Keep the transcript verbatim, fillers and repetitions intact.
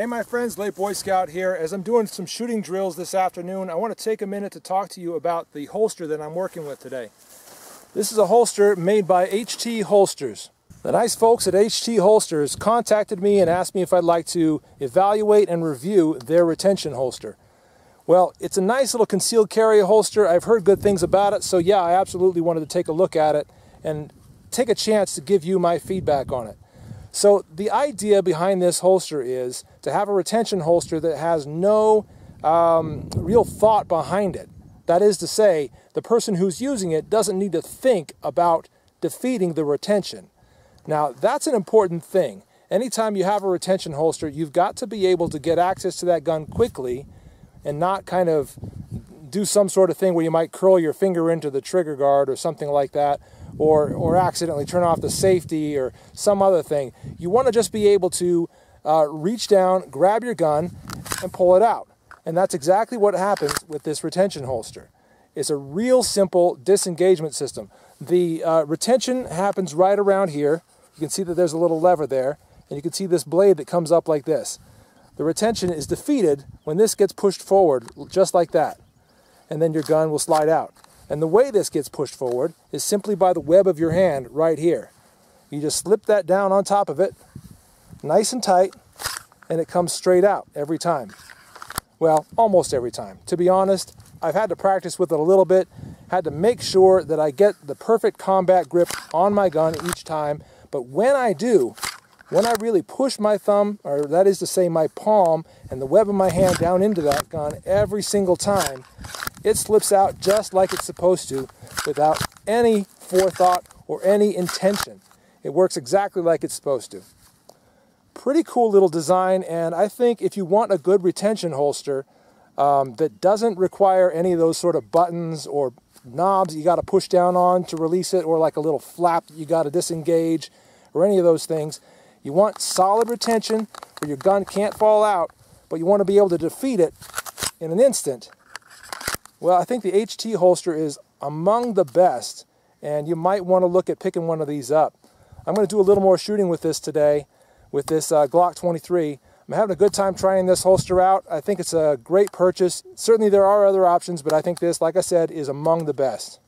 Hey my friends, Late Boy Scout here. As I'm doing some shooting drills this afternoon, I want to take a minute to talk to you about the holster that I'm working with today. This is a holster made by H T Holsters. The nice folks at H T Holsters contacted me and asked me if I'd like to evaluate and review their retention holster. Well, it's a nice little concealed carry holster. I've heard good things about it, so yeah, I absolutely wanted to take a look at it and take a chance to give you my feedback on it. So the idea behind this holster is to have a retention holster that has no um, real thought behind it. That is to say, the person who's using it doesn't need to think about defeating the retention. Now, that's an important thing. Anytime you have a retention holster, you've got to be able to get access to that gun quickly and not kind of do some sort of thing where you might curl your finger into the trigger guard or something like that, or, or accidentally turn off the safety or some other thing. You want to just be able to uh, reach down, grab your gun, and pull it out. And that's exactly what happens with this retention holster. It's a real simple disengagement system. The uh, retention happens right around here. You can see that there's a little lever there, and you can see this blade that comes up like this. The retention is defeated when this gets pushed forward, just like that. And then your gun will slide out. And the way this gets pushed forward is simply by the web of your hand right here. You just slip that down on top of it, nice and tight, and it comes straight out every time. Well, almost every time. To be honest, I've had to practice with it a little bit, had to make sure that I get the perfect combat grip on my gun each time. But when I do, when I really push my thumb, or that is to say my palm and the web of my hand down into that gun every single time, it slips out just like it's supposed to, without any forethought or any intention. It works exactly like it's supposed to. Pretty cool little design, and I think if you want a good retention holster um, that doesn't require any of those sort of buttons or knobs you got to push down on to release it, or like a little flap that you got to disengage, or any of those things, you want solid retention where your gun can't fall out, but you want to be able to defeat it in an instant. Well, I think the H T holster is among the best, and you might want to look at picking one of these up. I'm going to do a little more shooting with this today, with this uh, Glock twenty-three. I'm having a good time trying this holster out. I think it's a great purchase. Certainly there are other options, but I think this, like I said, is among the best.